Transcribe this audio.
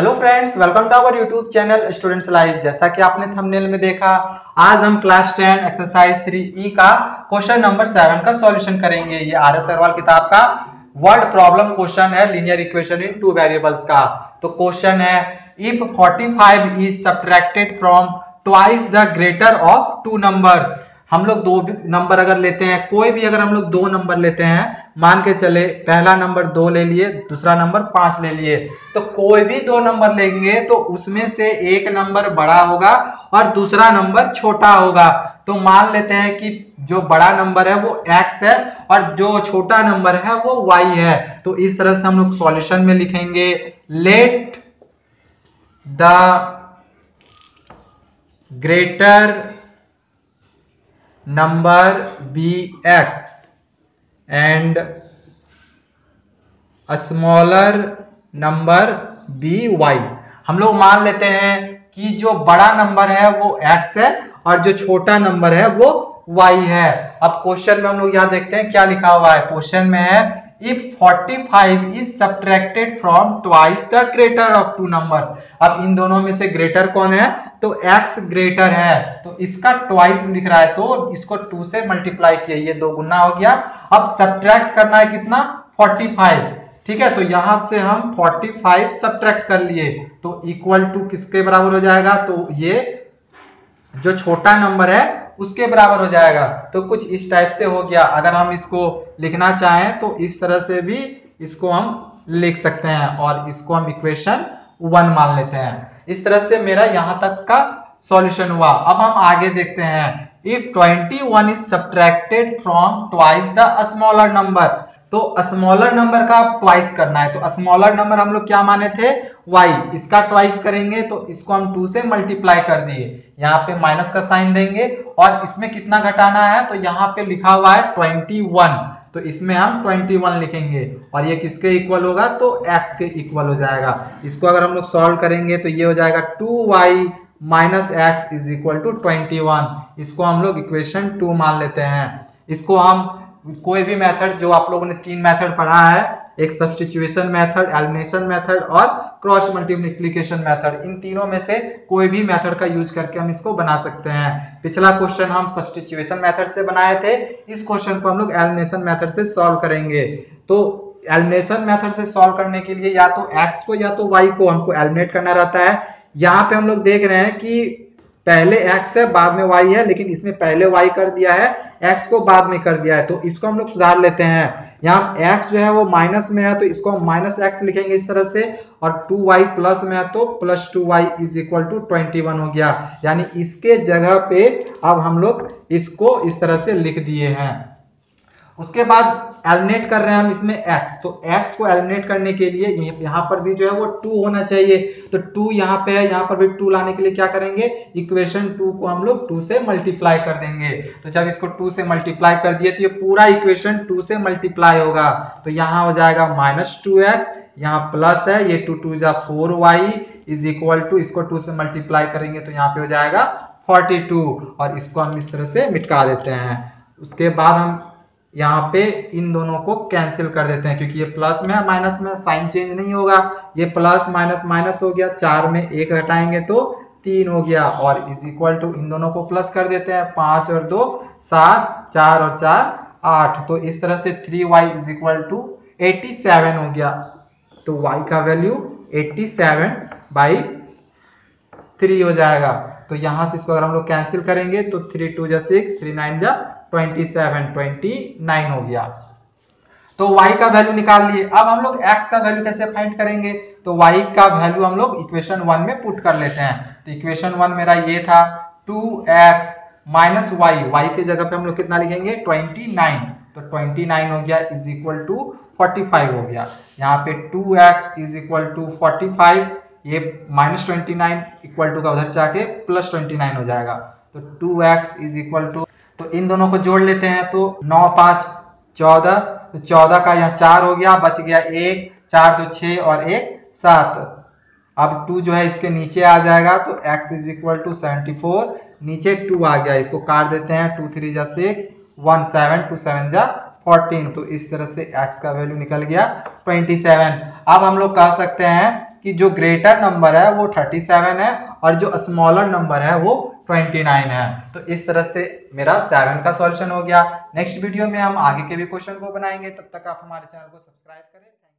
Hello friends, welcome to our YouTube channel students life. जैसा कि आपने थंबनेल में देखा, आज हम क्लास 10 एक्सरसाइज 3E का क्वेश्चन नंबर 7 का सॉल्यूशन करेंगे। ये आर एस अग्रवाल किताब का वर्ड प्रॉब्लम क्वेश्चन है, linear equation in two variables का। तो क्वेश्चन है, if 45 is subtracted from twice the greater of two numbers. हम लोग दो नंबर अगर लेते हैं, कोई भी अगर हम लोग दो नंबर लेते हैं, मान के चले पहला नंबर 2 ले लिए, दूसरा नंबर 5 ले लिए, तो कोई भी दो नंबर लेंगे तो उसमें से एक नंबर बड़ा होगा और दूसरा नंबर छोटा होगा। तो मान लेते हैं कि जो बड़ा नंबर है वो x है और जो छोटा नंबर है वो y है। तो इस तरह से हम लोग सॉल्यूशन में लिखेंगे, let the greater number be x and a smaller number be y। हम लोग मान लेते हैं कि जो बड़ा नंबर है वो x है और जो छोटा नंबर है वो y है। अब क्वेश्चन में हम लोग यहाँ देखते हैं क्या लिखा हुआ है। क्वेश्चन में है, If 45 is subtracted from twice the greater of two numbers। अब इन दोनों में से ग्रेटर कौन है, तो x ग्रेटर है, तो इसका ट्वाइस लिख रहा है, तो इसको 2 से मल्टीप्लाई किया, ये दो गुना हो गया। अब सब्ट्रैक्ट करना है कितना, 45, ठीक है। तो यहाँ से हम 45 सब्ट्रैक्ट कर लिए, तो इक्वल टू किसके बराबर हो जाएगा, तो ये जो छोटा नंबर है उसके बराबर हो जाएगा। तो कुछ इस टाइप से हो गया। अगर हम इसको लिखना चाहें तो इस तरह से भी इसको हम लिख सकते हैं और इसको हम इक्वेशन 1 मान लेते हैं। इस तरह से मेरा यहाँ तक का सॉल्यूशन हुआ। अब हम आगे देखते हैं, if 21 is subtracted from twice the smaller number. तो स्मॉलर नंबर का ट्वाइस करना है, तो स्मॉलर नंबर हम लोग क्या माने थे, y, इसका ट्वाइस करेंगे तो इसको हम 2 से मल्टीप्लाई कर दिए, यहाँ पे माइनस का साइन देंगे और इसमें कितना घटाना है, तो यहाँ पे लिखा हुआ है 21, तो इसमें हम 21 लिखेंगे और ये किसके इक्वल होगा, तो x के इक्वल हो जाएगा। इसको अगर हम लोग सॉल्व करेंगे तो ये हो जाएगा 2y minus x is equal to 21। इसको हम लोग इक्वेशन 2 मान लेते हैं। इसको हम कोई भी मेथड, जो आप लोगों ने 3 मेथड पढ़ा है, एक सब्स्टिट्यूशन मेथड, एलिमिनेशन मेथड और क्रॉस मल्टीप्लिकेशन मेथड, इन तीनों में से कोई भी मेथड का यूज करके हम इसको बना सकते हैं। पिछला क्वेश्चन हम सब्स्टिट्यूशन मेथड से बनाए थे, इस क्वेश्चन को हम लोग एलिमिनेशन मेथड से सॉल्व करेंगे। तो एलिमिनेशन मेथड से सॉल्व करने के लिए या तो एक्स को या तो वाई को हमको एलिमिनेट करना रहता है। यहाँ पे हम लोग देख रहे हैं कि पहले x है बाद में y है, लेकिन इसमें पहले y कर दिया है, x को बाद में कर दिया है, तो इसको हम लोग सुधार लेते हैं। यहाँ x जो है वो माइनस में है, तो इसको हम माइनस एक्स लिखेंगे इस तरह से, और 2y प्लस में है तो plus 2y is equal to 21 हो गया। यानी इसके जगह पे अब हम लोग इसको इस तरह से लिख दिए हैं। उसके बाद एलिमिनेट कर रहे हैं हम इसमें x, तो x को एलिमिनेट करने के लिए यहाँ पर भी जो है वो 2 होना चाहिए, तो 2 यहाँ पे है, यहाँ पर भी 2 लाने के लिए क्या करेंगे, इक्वेशन 2 को हम लोग 2 से मल्टीप्लाई कर देंगे। तो जब इसको 2 से मल्टीप्लाई कर दिए तो ये पूरा इक्वेशन 2 से मल्टीप्लाई होगा। तो यहाँ हो जाएगा माइनस 2x, यहाँ प्लस है, ये 2 जा 4y इज इक्वल टू, इसको 2 से मल्टीप्लाई करेंगे तो यहाँ पे हो जाएगा 42 और इसको हम इस तरह से मिटका देते हैं। उसके बाद हम यहाँ पे इन दोनों को कैंसिल कर देते हैं, क्योंकि ये प्लस में माइनस में साइन चेंज नहीं होगा, ये प्लस माइनस माइनस हो गया, 4 में 1 घटाएंगे तो 3 हो गया और इज इक्वल टू इन दोनों को प्लस कर देते हैं, 5 और 2 7, 4 और 4 8। तो इस तरह से 3y इज इक्वल टू 87 हो गया। तो y का वैल्यू 87/3 हो जाएगा। तो यहाँ से इसको अगर हम लोग कैंसिल करेंगे तो 3 2 जा 6, 3 9 जा 27, 29 हो गया। तो y का वैल्यू निकाल लिए। अब हम लोग x का वैल्यू कैसे फाइंड करेंगे, तो y का वैल्यू हम लोग इक्वेशन 1 में पुट कर लेते हैं। तो इक्वेशन 1 मेरा ये था 2x माइनस y की जगह पे हम लोग कितना लिखेंगे, 29, तो 29 हो गया इज इक्वल टू 45 हो गया। यहाँ पे 2x इज इक्वल टू 45, ये माइनस 29 इक्वल टू का उधर जाके प्लस 29 हो जाएगा। तो 2x इज इक्वल टू, तो इन दोनों को जोड़ लेते हैं, तो 9 5 14, तो 14 का यहाँ 4 हो गया, बच गया 1, 4 2 6 और 1 7। अब 2 जो है इसके नीचे आ जाएगा, तो x इज इक्वल टू 74, नीचे 2 आ गया, इसको काट देते हैं, 2 3 जा 6 1 7 2 7 जा 14। तो इस तरह से x का वैल्यू निकल गया 27। अब हम लोग कह सकते हैं कि जो ग्रेटर नंबर है वो 37 है और जो स्मॉलर नंबर है वो 29 है। तो इस तरह से मेरा 7 का सॉल्यूशन हो गया। नेक्स्ट वीडियो में हम आगे के भी क्वेश्चन को बनाएंगे। तब तक आप हमारे चैनल को सब्सक्राइब करें।